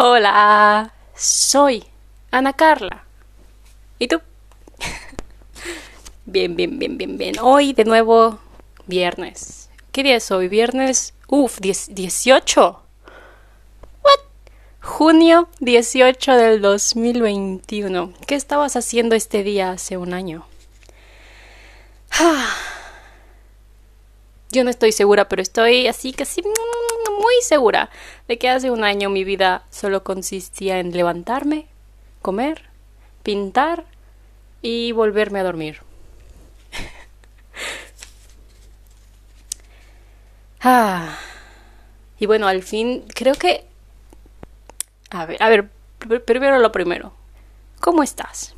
Hola, soy Ana Carla. ¿Y tú? Bien. Hoy de nuevo viernes. ¿Qué día es hoy? Viernes, 18. Junio 18 del 2021. ¿Qué estabas haciendo este día hace un año? Yo no estoy segura, pero estoy así casi muy segura de que hace un año mi vida solo consistía en levantarme, comer, pintar y volverme a dormir. Y bueno, al fin, creo que... A ver, primero lo primero. ¿Cómo estás?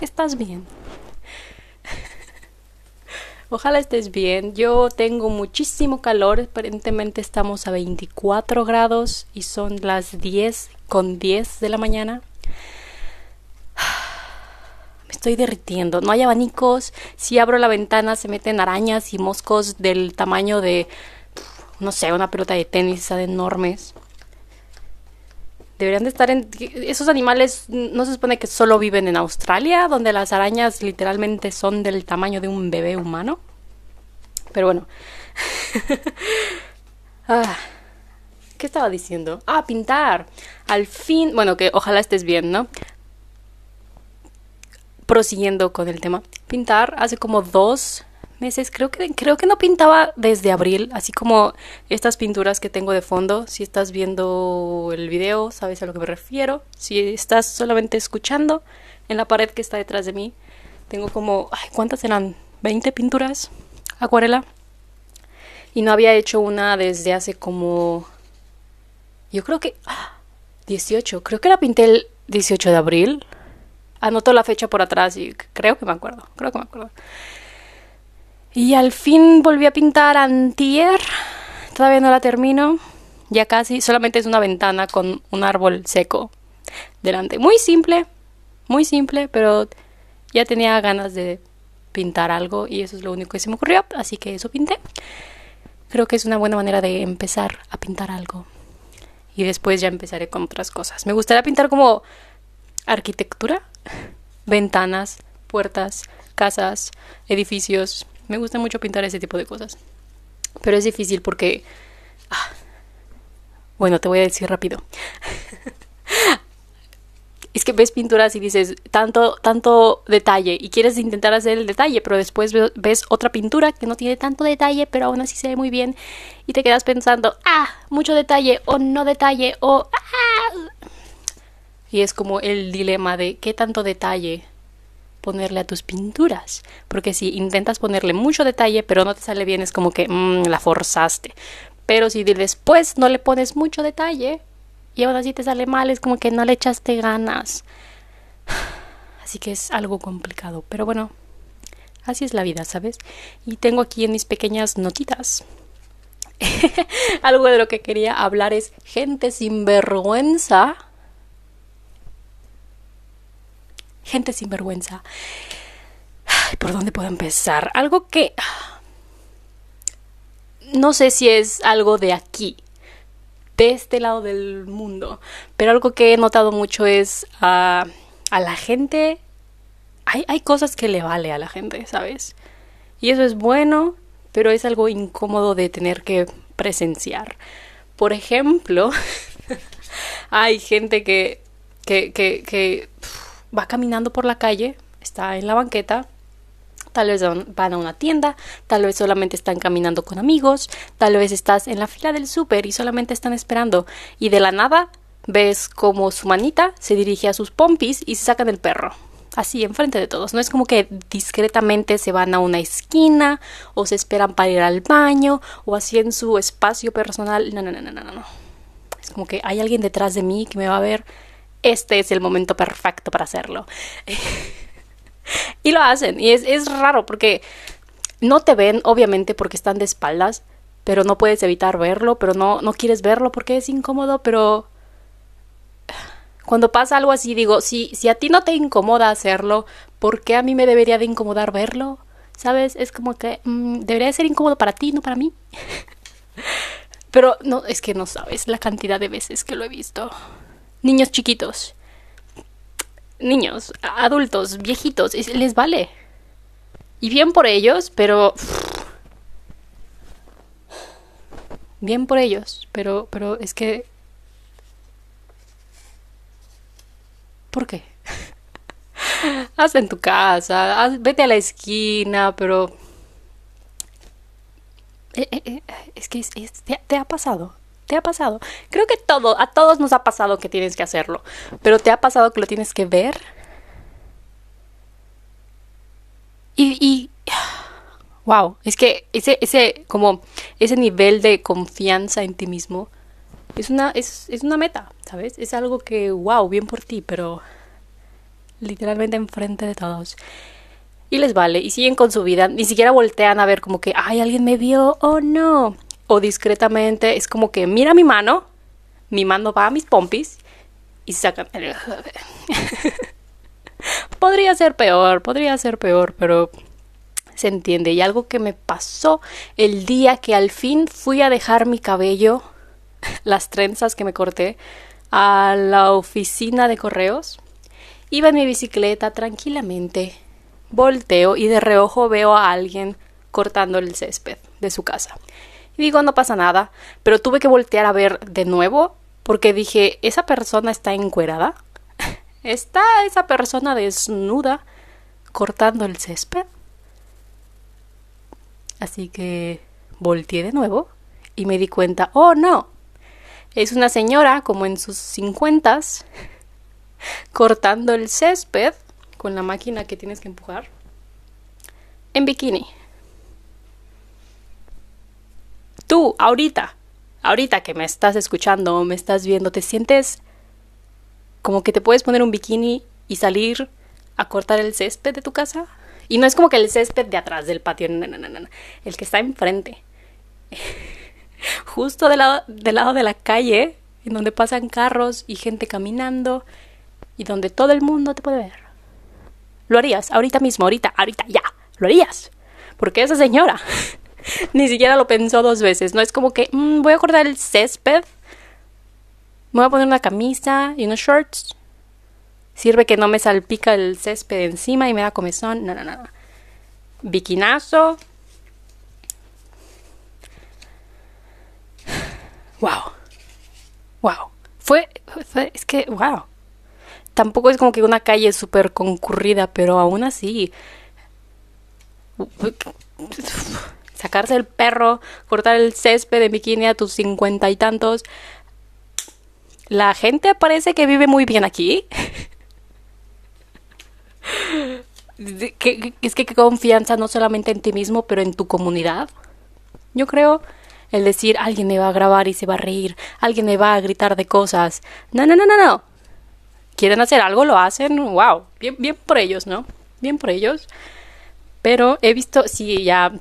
¿Estás bien? Ojalá estés bien. Yo tengo muchísimo calor. Aparentemente estamos a 24 grados y son las 10:10 de la mañana. Me estoy derritiendo. No hay abanicos. Si abro la ventana se meten arañas y moscos del tamaño de, no sé, una pelota de tenis, enormes. Deberían de estar en... Esos animales no se supone que solo viven en Australia, donde las arañas literalmente son del tamaño de un bebé humano. Pero bueno. ¿Qué estaba diciendo? Pintar. Al fin... Bueno, que ojalá estés bien, ¿no? Prosiguiendo con el tema. Pintar hace como 2 meses. Creo que no pintaba desde abril, así como estas pinturas que tengo de fondo. Si estás viendo el video, sabes a lo que me refiero. Si estás solamente escuchando, en la pared que está detrás de mí tengo como, ¿cuántas eran? 20 pinturas, acuarela. Y no había hecho una desde hace como, yo creo que 18, creo que la pinté el 18 de abril. Anoto la fecha por atrás y creo que me acuerdo. Y al fin volví a pintar antier. Todavía no la termino. Ya casi. Solamente es una ventana con un árbol seco delante. Muy simple. Pero ya tenía ganas de pintar algo. Y eso es lo único que se me ocurrió. Así que eso pinté. Creo que es una buena manera de empezar a pintar algo. Y después ya empezaré con otras cosas. Me gustaría pintar como arquitectura. Ventanas, puertas, casas, edificios... Me gusta mucho pintar ese tipo de cosas. Pero es difícil porque... Bueno, te voy a decir rápido. Es que ves pinturas y dices... Tanto detalle. Y quieres intentar hacer el detalle. Pero después ves otra pintura que no tiene tanto detalle. Pero aún así se ve muy bien. Y te quedas pensando... Mucho detalle. O no detalle. O... Y es como el dilema de... ¿Qué tanto detalle ponerle a tus pinturas? Porque si intentas ponerle mucho detalle pero no te sale bien, es como que la forzaste. Pero si después no le pones mucho detalle y aún así te sale mal, es como que no le echaste ganas. Así que es algo complicado, pero bueno, así es la vida, ¿sabes? Y tengo aquí en mis pequeñas notitas algo de lo que quería hablar. Es gente sinvergüenza. Gente sinvergüenza. ¿Por dónde puedo empezar? Algo que... No sé si es algo de aquí, de este lado del mundo, pero algo que he notado mucho es a la gente... Hay cosas que le vale a la gente, ¿sabes? Y eso es bueno, pero es algo incómodo de tener que presenciar. Por ejemplo, hay gente que va caminando por la calle, está en la banqueta, tal vez van a una tienda, tal vez solamente están caminando con amigos, tal vez estás en la fila del súper y solamente están esperando, y de la nada ves como su manita se dirige a sus pompis y se sacan el perro, así enfrente de todos. No es como que discretamente se van a una esquina o se esperan para ir al baño o así en su espacio personal. No. Es como que hay alguien detrás de mí que me va a ver. Este es el momento perfecto para hacerlo. Y lo hacen. Y es raro porque no te ven, obviamente, porque están de espaldas. Pero no puedes evitar verlo. Pero no quieres verlo porque es incómodo. Pero cuando pasa algo así, digo, si a ti no te incomoda hacerlo, ¿por qué a mí me debería de incomodar verlo? ¿Sabes? Es como que debería de ser incómodo para ti, no para mí. Pero no, es que no sabes la cantidad de veces que lo he visto. niños chiquitos, niños, adultos, viejitos, les vale. Y bien por ellos, pero... Bien por ellos, pero es que... ¿Por qué? Hazlo en tu casa, vete a la esquina, pero... Es que te ha pasado, te ha pasado. Creo que a todos nos ha pasado que tienes que hacerlo, pero ¿te ha pasado que lo tienes que ver? Y wow, es que ese nivel de confianza en ti mismo es una meta, ¿sabes? Es algo que, wow, bien por ti, pero literalmente enfrente de todos. Y les vale, y siguen con su vida, ni siquiera voltean a ver como que, ay, alguien me vio, oh no. O discretamente, es como que, mira mi mano va a mis pompis, y sacan... podría ser peor, pero se entiende. Y algo que me pasó el día que al fin fui a dejar mi cabello, las trenzas que me corté, a la oficina de correos, iba en mi bicicleta tranquilamente... Volteo y de reojo veo a alguien cortando el césped de su casa. Y digo, no pasa nada, pero tuve que voltear a ver de nuevo porque dije, esa persona está encuerada. ¿Está esa persona desnuda cortando el césped? Así que volteé de nuevo y me di cuenta, oh no, es una señora como en sus 50s cortando el césped con la máquina que tienes que empujar, en bikini. Tú, ahorita que me estás escuchando o me estás viendo, te sientes como que te puedes poner un bikini y salir a cortar el césped de tu casa. Y no es como que el césped de atrás del patio, no. El que está enfrente. Justo del lado de la calle, en donde pasan carros y gente caminando y donde todo el mundo te puede ver. Lo harías ahorita mismo, ahorita, ya, lo harías. Porque esa señora ni siquiera lo pensó dos veces. No es como que, voy a cortar el césped, me voy a poner una camisa y unos shorts. Sirve que no me salpica el césped encima y me da comezón. No. Bikinazo. Wow. Wow. Tampoco es como que una calle súper concurrida, pero aún así, sacarse el perro, cortar el césped de bikini a tus 50 y tantos. La gente parece que vive muy bien aquí. Es que qué confianza, no solamente en ti mismo, pero en tu comunidad. Yo creo... El decir, alguien me va a grabar y se va a reír, alguien me va a gritar de cosas. No. Quieren hacer algo, lo hacen, wow, bien por ellos, ¿no? Bien por ellos, pero he visto, sí, ya,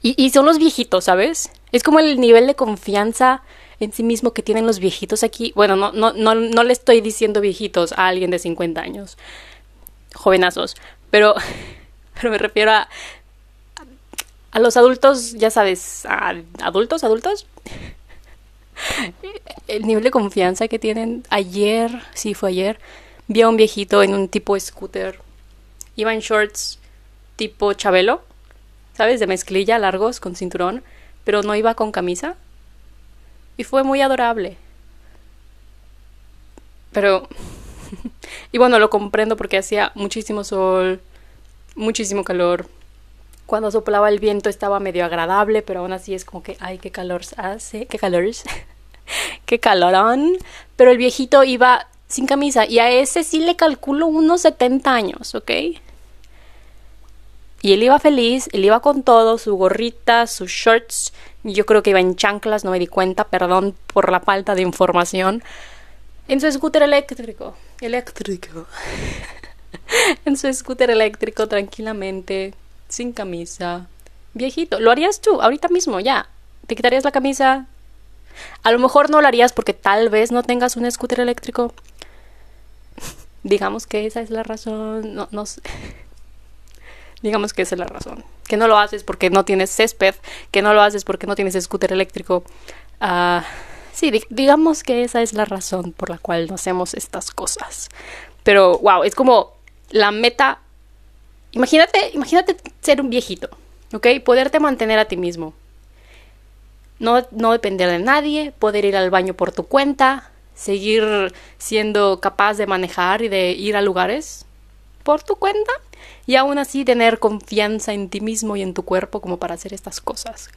y son los viejitos, ¿sabes? Es como el nivel de confianza en sí mismo que tienen los viejitos aquí. Bueno, no le estoy diciendo viejitos a alguien de 50 años, jovenazos, pero me refiero a los adultos, ya sabes, a adultos. El nivel de confianza que tienen. Fue ayer, vi a un viejito en un tipo scooter. Iba en shorts tipo Chabelo, ¿sabes? De mezclilla, largos, con cinturón, pero no iba con camisa. Y fue muy adorable. Pero... Y bueno, lo comprendo porque hacía muchísimo sol, muchísimo calor. Cuando soplaba el viento estaba medio agradable, pero aún así es como que, ay, qué calor hace, qué calor, qué calorón. Pero el viejito iba sin camisa y a ese sí le calculo unos 70 años, ¿ok? Y él iba feliz, él iba con todo, su gorrita, sus shorts. Yo creo que iba en chanclas, no me di cuenta, perdón por la falta de información. En su scooter eléctrico. En su scooter eléctrico, tranquilamente, sin camisa, viejito. Lo harías tú ahorita mismo, ya. Te quitarías la camisa. A lo mejor no lo harías porque tal vez no tengas un scooter eléctrico. Digamos que esa es la razón. No sé. Digamos que esa es la razón. Que no lo haces porque no tienes césped. Que no lo haces porque no tienes scooter eléctrico. Sí, digamos que esa es la razón por la cual no hacemos estas cosas. Pero, wow, es como la meta. Imagínate ser un viejito, ¿ok? Poderte mantener a ti mismo. No depender de nadie, poder ir al baño por tu cuenta, seguir siendo capaz de manejar y de ir a lugares por tu cuenta, y aún así tener confianza en ti mismo y en tu cuerpo como para hacer estas cosas.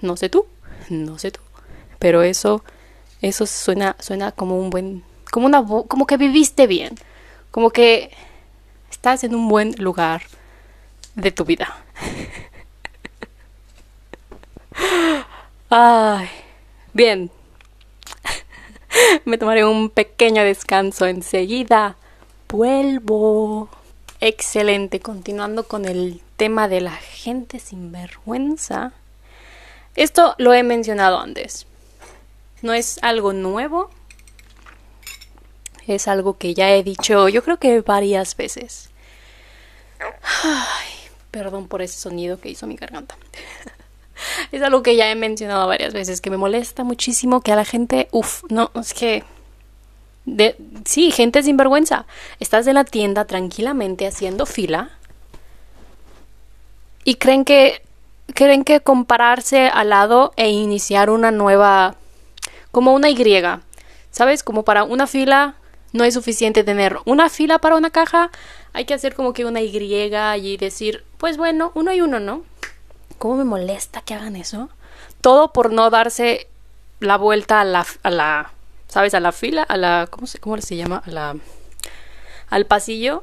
No sé tú, pero eso suena como un buen, como que viviste bien, como que estás en un buen lugar de tu vida. Ay, bien. Me tomaré un pequeño descanso, enseguida vuelvo. Excelente, continuando con el tema de la gente sinvergüenza. Esto lo he mencionado antes. No es algo nuevo. Es algo que ya he dicho, yo creo que varias veces. Ay, perdón por ese sonido que hizo mi garganta. Es algo que ya he mencionado varias veces, que me molesta muchísimo que a la gente... Sí, gente sinvergüenza. Estás en la tienda tranquilamente haciendo fila y creen que compararse al lado e iniciar una nueva, como una Y, ¿sabes? Como para una fila no es suficiente tener una fila para una caja, hay que hacer como que una Y y decir, pues bueno, uno y uno, ¿no? ¿Cómo me molesta que hagan eso? Todo por no darse la vuelta a la ¿sabes? A la fila, a la, ¿cómo se llama? Al pasillo,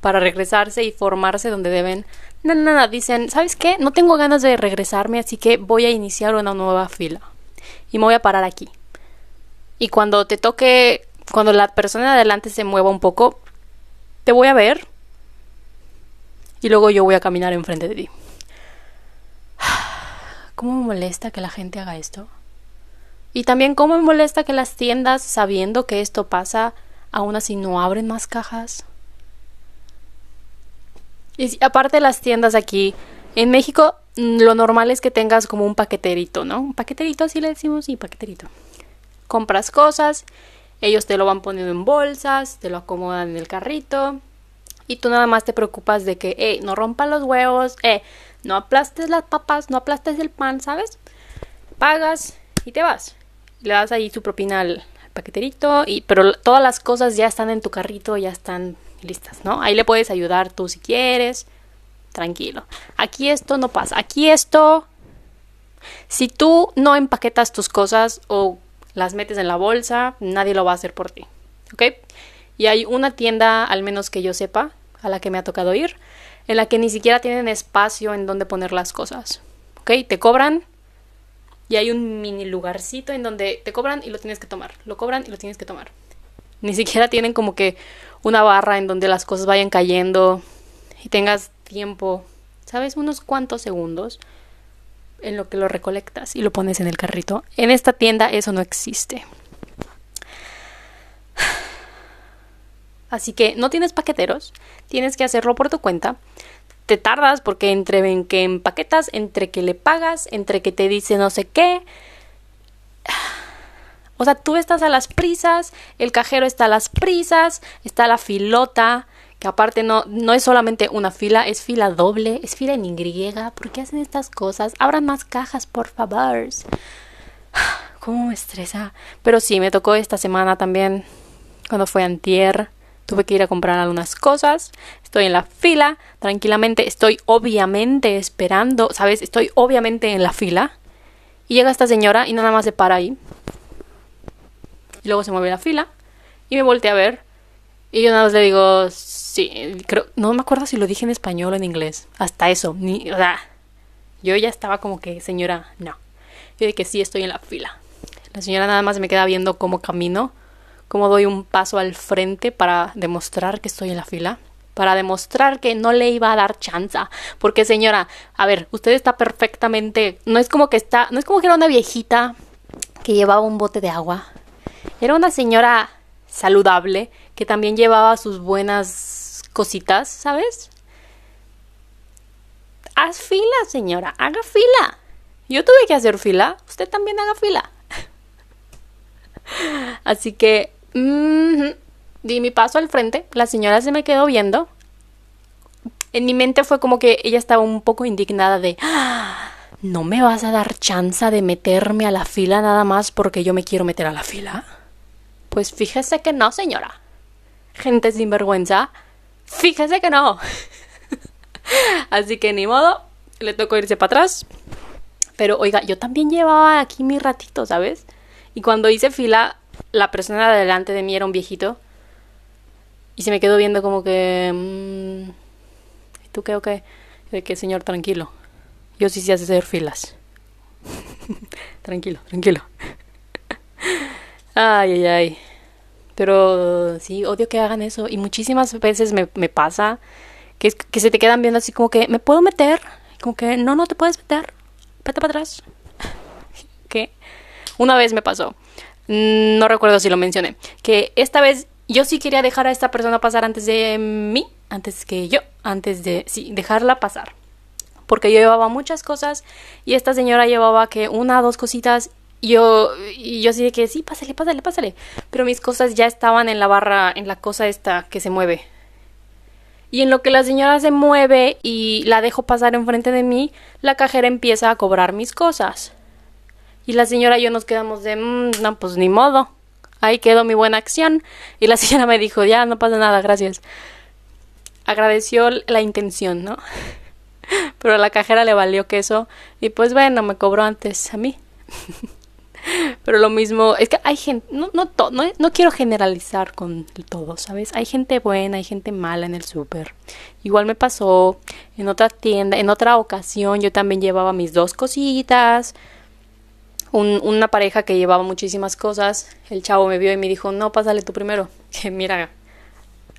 para regresarse y formarse donde deben. No, dicen, ¿sabes qué? No tengo ganas de regresarme, así que voy a iniciar una nueva fila y me voy a parar aquí. Y cuando te toque, cuando la persona de adelante se mueva un poco, te voy a ver y luego yo voy a caminar enfrente de ti. ¿Cómo me molesta que la gente haga esto? Y también cómo me molesta que las tiendas, sabiendo que esto pasa, aún así no abren más cajas. Y aparte, las tiendas aquí en México, lo normal es que tengas como un paqueterito, ¿no? Un paqueterito, así le decimos, sí, paqueterito. Compras cosas, ellos te lo van poniendo en bolsas, te lo acomodan en el carrito y tú nada más te preocupas de que, no rompas los huevos, no aplastes las papas, no aplastes el pan, ¿sabes? Pagas y te vas. Le das ahí tu propina al paqueterito, pero todas las cosas ya están en tu carrito, ya están... listas, ¿no? Ahí le puedes ayudar tú si quieres, tranquilo. Aquí esto no pasa. Si tú no empaquetas tus cosas o las metes en la bolsa, nadie lo va a hacer por ti, ¿ok? Y hay una tienda, al menos que yo sepa, a la que me ha tocado ir, en la que ni siquiera tienen espacio en donde poner las cosas, ¿ok? Te cobran y hay un mini lugarcito en donde te cobran y lo tienes que tomar, lo cobran y lo tienes que tomar. Ni siquiera tienen como que una barra en donde las cosas vayan cayendo y tengas tiempo, ¿sabes? Unos cuantos segundos en lo que lo recolectas y lo pones en el carrito. En esta tienda eso no existe. Así que no tienes paqueteros, tienes que hacerlo por tu cuenta. Te tardas porque entre que empaquetas, entre que le pagas, entre que te dice no sé qué... O sea, tú estás a las prisas, el cajero está a las prisas, está la filota, que aparte no es solamente una fila, es fila doble, es fila en Y. ¿Por qué hacen estas cosas? Abran más cajas, por favor. ¿Cómo me estresa? Pero sí, me tocó esta semana también, cuando fue antier, tuve que ir a comprar algunas cosas. Estoy en la fila, tranquilamente, estoy obviamente esperando, ¿sabes? Estoy obviamente en la fila. Y llega esta señora y nada más se para ahí. Y luego se mueve la fila y me volteé a ver y yo nada más le digo, sí, creo, no me acuerdo si lo dije en español o en inglés, hasta eso, o sea, yo ya estaba como que, señora, no, yo dije, sí, estoy en la fila. La señora nada más me queda viendo cómo camino, cómo doy un paso al frente para demostrar que estoy en la fila, para demostrar que no le iba a dar chance, porque señora, a ver, usted está perfectamente, no es como que era una viejita que llevaba un bote de agua. Era una señora saludable que también llevaba sus buenas cositas, ¿sabes? Haz fila, señora, haga fila. Yo tuve que hacer fila, usted también haga fila. Así que di mi paso al frente, la señora se me quedó viendo. En mi mente fue como que ella estaba un poco indignada de... ¿No me vas a dar chance de meterme a la fila nada más porque yo me quiero meter a la fila? Pues fíjese que no, señora. Gente sinvergüenza, fíjese que no. Así que ni modo, le tocó irse para atrás. Pero oiga, yo también llevaba aquí mi ratito, ¿sabes? Y cuando hice fila, la persona de delante de mí era un viejito. Y se me quedó viendo como que... ¿Y tú qué o qué? De que, señor, tranquilo. Yo sí sé hacer filas. Tranquilo, tranquilo. Ay, ay, ay. Pero sí, odio que hagan eso. Y muchísimas veces me pasa que se te quedan viendo así como que... ¿Me puedo meter? Como que no te puedes meter. Vete para atrás. ¿Qué? Una vez me pasó. No recuerdo si lo mencioné. Que esta vez yo sí quería dejar a esta persona pasar antes de mí. Antes que yo. Antes de... Sí, dejarla pasar. Porque yo llevaba muchas cosas y esta señora llevaba que una o dos cositas y yo así de que sí, pásale, pásale, pásale. Pero mis cosas ya estaban en la barra, en la cosa esta que se mueve. Y en lo que la señora se mueve y la dejo pasar enfrente de mí, la cajera empieza a cobrar mis cosas. Y la señora y yo nos quedamos de, no, pues ni modo. Ahí quedó mi buena acción. Y la señora me dijo, ya, no pasa nada, gracias. Agradeció la intención, ¿no? Pero a la cajera le valió queso y pues bueno, me cobró antes a mí. Pero lo mismo, es que hay gente, no quiero generalizar con todo, ¿sabes? Hay gente buena, hay gente mala en el súper. Igual me pasó en otra tienda, en otra ocasión yo también llevaba mis dos cositas. Una pareja que llevaba muchísimas cosas, el chavo me vio y me dijo, no, pásale tú primero, que mira...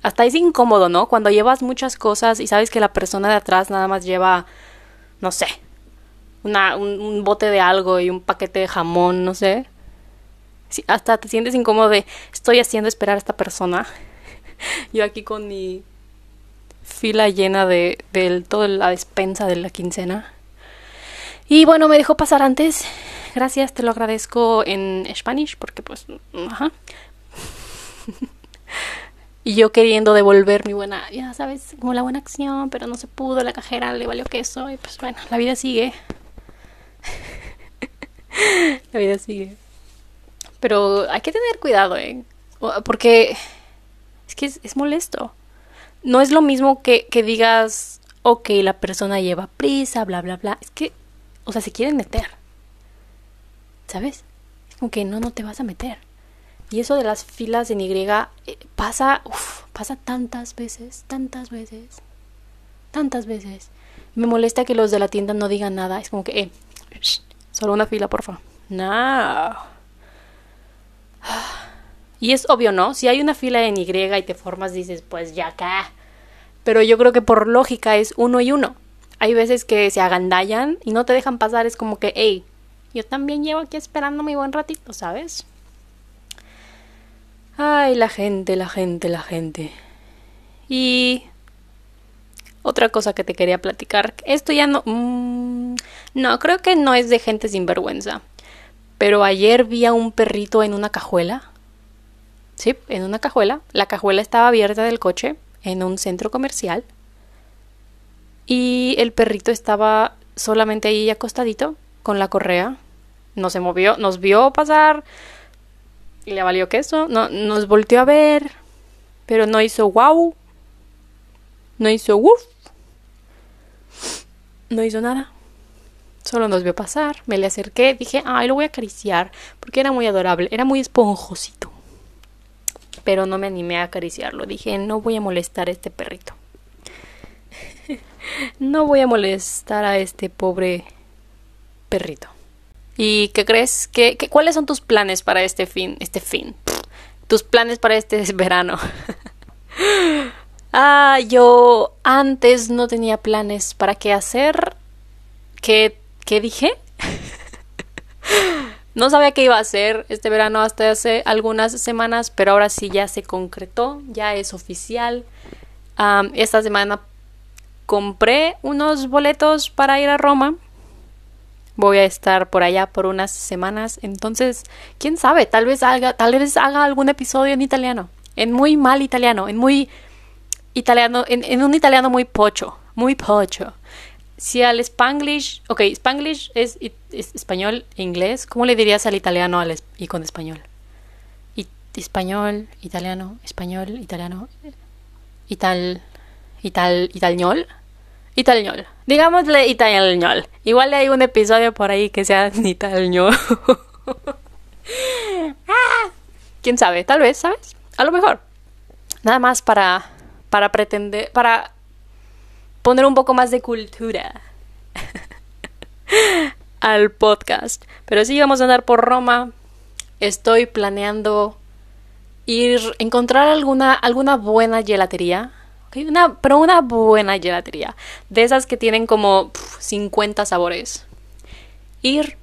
Hasta es incómodo, ¿no? Cuando llevas muchas cosas y sabes que la persona de atrás nada más lleva, no sé, un bote de algo y un paquete de jamón, no sé. Sí, hasta te sientes incómodo de, estoy haciendo esperar a esta persona. Yo aquí con mi fila llena de toda la despensa de la quincena. Y bueno, me dejó pasar antes. Gracias, te lo agradezco en Spanish porque pues, ajá. Y yo queriendo devolver mi buena, ya sabes, como la buena acción, pero no se pudo, la cajera le valió queso y pues bueno, la vida sigue. La vida sigue. Pero hay que tener cuidado, porque es que es molesto. No es lo mismo que digas, ok, la persona lleva prisa, bla, bla, bla. Es que, o sea, se quieren meter, ¿sabes? Es como que no te vas a meter. Y eso de las filas en Y pasa tantas veces. Me molesta que los de la tienda no digan nada. Es como que, solo una fila, porfa. No. Y es obvio, ¿no? Si hay una fila en Y y te formas, dices, pues ya acá. Pero yo creo que por lógica es uno y uno. Hay veces que se agandallan y no te dejan pasar. Es como que, yo también llevo aquí esperando mi buen ratito, ¿sabes? Ay, la gente. Y otra cosa que te quería platicar. Esto ya no... no, creo que no es de gente sinvergüenza. Pero ayer vi a un perrito en una cajuela. Sí, en una cajuela. La cajuela estaba abierta del coche en un centro comercial. Y el perrito estaba solamente ahí acostadito con la correa. No se movió, nos vio pasar... Y le valió queso, nos volteó a ver, pero no hizo wow, no hizo woof, no hizo nada, solo nos vio pasar, me le acerqué, dije, ay, lo voy a acariciar, porque era muy adorable, era muy esponjosito, pero no me animé a acariciarlo, dije, no voy a molestar a este perrito, no voy a molestar a este pobre perrito. ¿Y qué crees? ¿Cuáles son tus planes para este fin? Tus planes para este verano. Yo antes no tenía planes para qué hacer. ¿Qué dije? No sabía qué iba a hacer este verano hasta hace algunas semanas, pero ahora sí ya se concretó, ya es oficial. Esta semana compré unos boletos para ir a Roma. voy a estar por allá por unas semanas, entonces, quién sabe, tal vez haga algún episodio en italiano, en muy mal italiano, en muy italiano, en un italiano muy pocho, muy pocho. Si al Spanglish, ok, Spanglish es español e inglés, ¿cómo le dirías al italiano y con español? Español, italiano, español, italiano, italiñol, digámosle italiñol. Igual hay un episodio por ahí que sea italiñol. Quién sabe, tal vez, ¿sabes? A lo mejor. Nada más para pretender, para poner un poco más de cultura al podcast. Pero sí, vamos a andar por Roma. Estoy planeando encontrar alguna buena gelatería. Okay, pero una buena gelatería. De esas que tienen como 50 sabores. Ir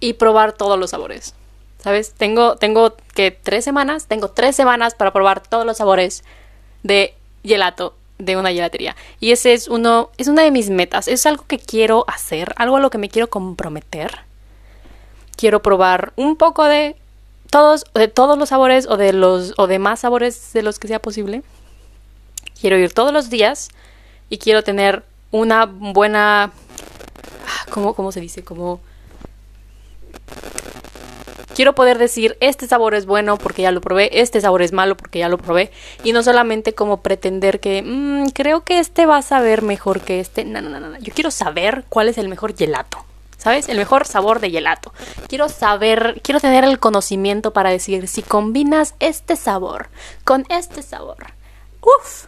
y probar todos los sabores. ¿Sabes? Tengo tres semanas para probar todos los sabores de gelato de una gelatería. Y ese es una de mis metas. Es algo que quiero hacer, algo a lo que me quiero comprometer. Quiero probar un poco de todos los sabores o de más sabores de los que sea posible. Quiero ir todos los días y quiero tener una buena... ¿Cómo se dice? Quiero poder decir, este sabor es bueno porque ya lo probé, este sabor es malo porque ya lo probé. Y no solamente como pretender que, creo que este va a saber mejor que este. No. Yo quiero saber cuál es el mejor gelato. ¿Sabes? El mejor sabor de gelato. Quiero tener el conocimiento para decir, si combinas este sabor con este sabor, ¡uf!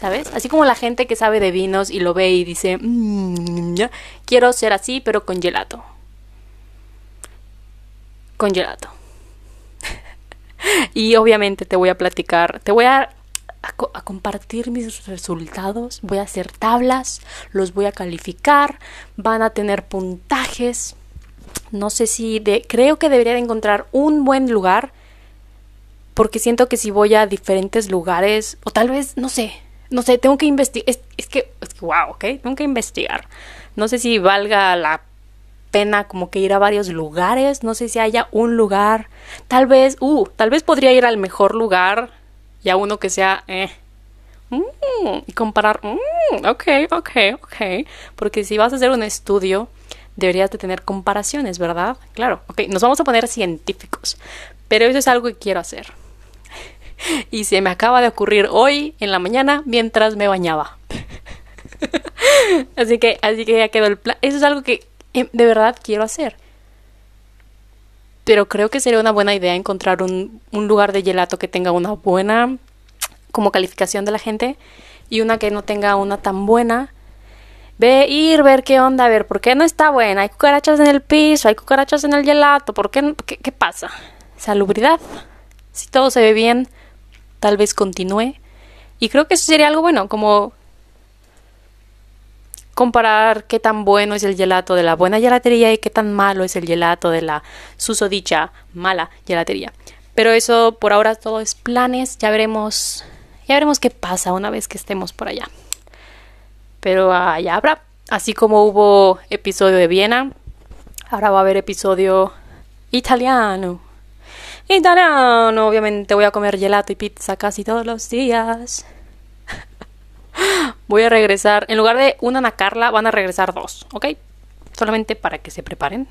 ¿Sabes? Así como la gente que sabe de vinos y lo ve y dice, quiero ser así, pero con gelato. Con gelato. Y obviamente te voy a platicar, te voy a compartir mis resultados, voy a hacer tablas, los voy a calificar, van a tener puntajes. No sé si creo que debería de encontrar un buen lugar, porque siento que si voy a diferentes lugares, o tal vez, no sé, tengo que investigar, es que wow, ok, tengo que investigar. No sé si valga la pena como que ir a varios lugares, no sé si haya un lugar, tal vez podría ir al mejor lugar, y a uno que sea, y comparar, ok, porque si vas a hacer un estudio, deberías de tener comparaciones, ¿verdad? Claro, ok, nos vamos a poner científicos, pero eso es algo que quiero hacer, y se me acaba de ocurrir hoy en la mañana, mientras me bañaba, así que ya quedó el plan, eso es algo que de verdad quiero hacer. Pero creo que sería una buena idea encontrar un lugar de gelato que tenga una buena como calificación de la gente y una que no tenga una tan buena. Ir, ver qué onda, a ver, ¿por qué no está buena? Hay cucarachas en el piso, hay cucarachas en el gelato, ¿por qué? ¿Qué pasa? Salubridad. Si todo se ve bien, tal vez continúe. Y creo que eso sería algo bueno, como comparar qué tan bueno es el gelato de la buena gelatería y qué tan malo es el gelato de la susodicha mala gelatería. Pero eso por ahora todo es planes. Ya veremos qué pasa una vez que estemos por allá. Pero allá habrá. Así como hubo episodio de Viena, ahora va a haber episodio italiano. Italiano. Obviamente voy a comer gelato y pizza casi todos los días. Voy a regresar, en lugar de una Ana Carla, van a regresar 2, ¿ok? Solamente para que se preparen.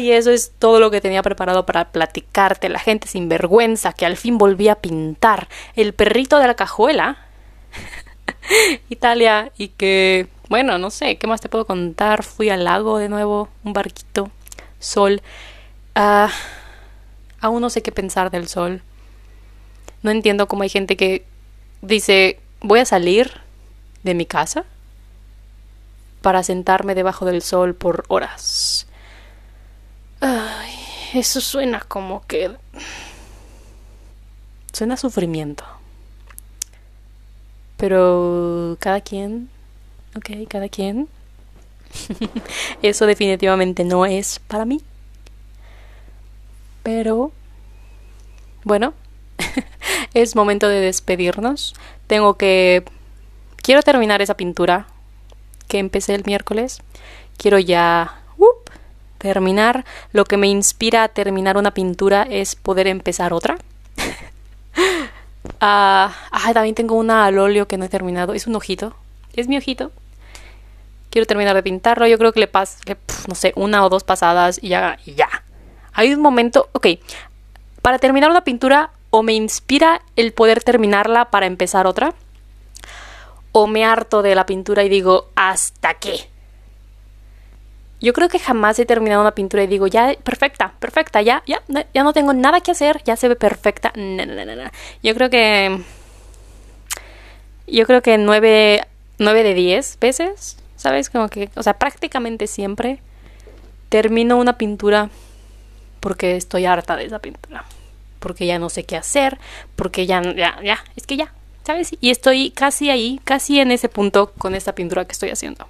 Y eso es todo lo que tenía preparado para platicarte. La gente sinvergüenza que al fin volví a pintar. El perrito de la cajuela. Italia. Y que, bueno, no sé, ¿qué más te puedo contar? Fui al lago de nuevo, un barquito, sol. Aún no sé qué pensar del sol. No entiendo cómo hay gente que dice, voy a salir de mi casa para sentarme debajo del sol por horas. Ay, eso suena como que... suena a sufrimiento. Pero cada quien... ok, cada quien. Eso definitivamente no es para mí. Pero... bueno... es momento de despedirnos. Quiero terminar esa pintura que empecé el miércoles. Quiero ya terminar. Lo que me inspira a terminar una pintura es poder empezar otra. También tengo una al óleo que no he terminado. Es un ojito. Es mi ojito. Quiero terminar de pintarlo. Yo creo que le paso, no sé, una o dos pasadas y ya. Hay un momento, para terminar una pintura o me inspira el poder terminarla para empezar otra, o me harto de la pintura y digo, ¿hasta qué? Yo creo que jamás he terminado una pintura y digo, ya, perfecta, ya no tengo nada que hacer, ya se ve perfecta. No. Yo creo que 9 de 10 veces, ¿sabes? Como que, prácticamente siempre termino una pintura porque estoy harta de esa pintura, porque ya no sé qué hacer, porque ya, es que ya, ¿sabes? Y estoy casi ahí, casi en ese punto con esta pintura que estoy haciendo.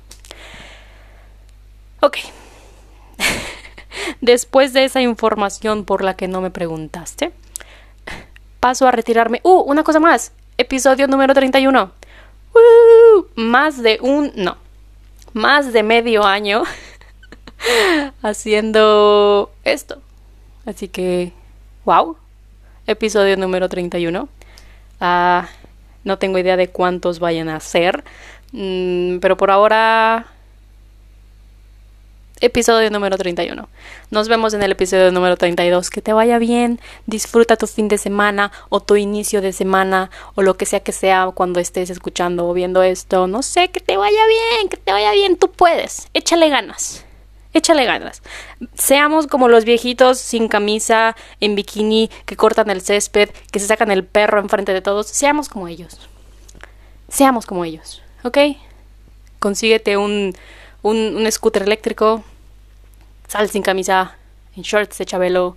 Ok. Después de esa información por la que no me preguntaste, paso a retirarme. Una cosa más. Episodio número 31. Más de medio año haciendo esto. Así que, wow. Episodio número 31. No tengo idea de cuántos vayan a ser, pero por ahora, episodio número 31. Nos vemos en el episodio número 32. Que te vaya bien. Disfruta tu fin de semana o tu inicio de semana o lo que sea cuando estés escuchando o viendo esto. No sé, que te vaya bien. Tú puedes. Échale ganas. Seamos como los viejitos sin camisa, en bikini, que cortan el césped, que se sacan el perro enfrente de todos. Seamos como ellos. ¿Ok? Consíguete un scooter eléctrico, sal sin camisa, en shorts de Chabelo.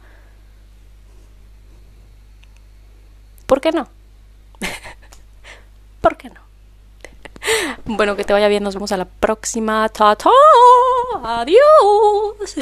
¿Por qué no? Bueno, que te vaya bien, nos vemos a la próxima. ¡Ta-ta! ¡Adiós!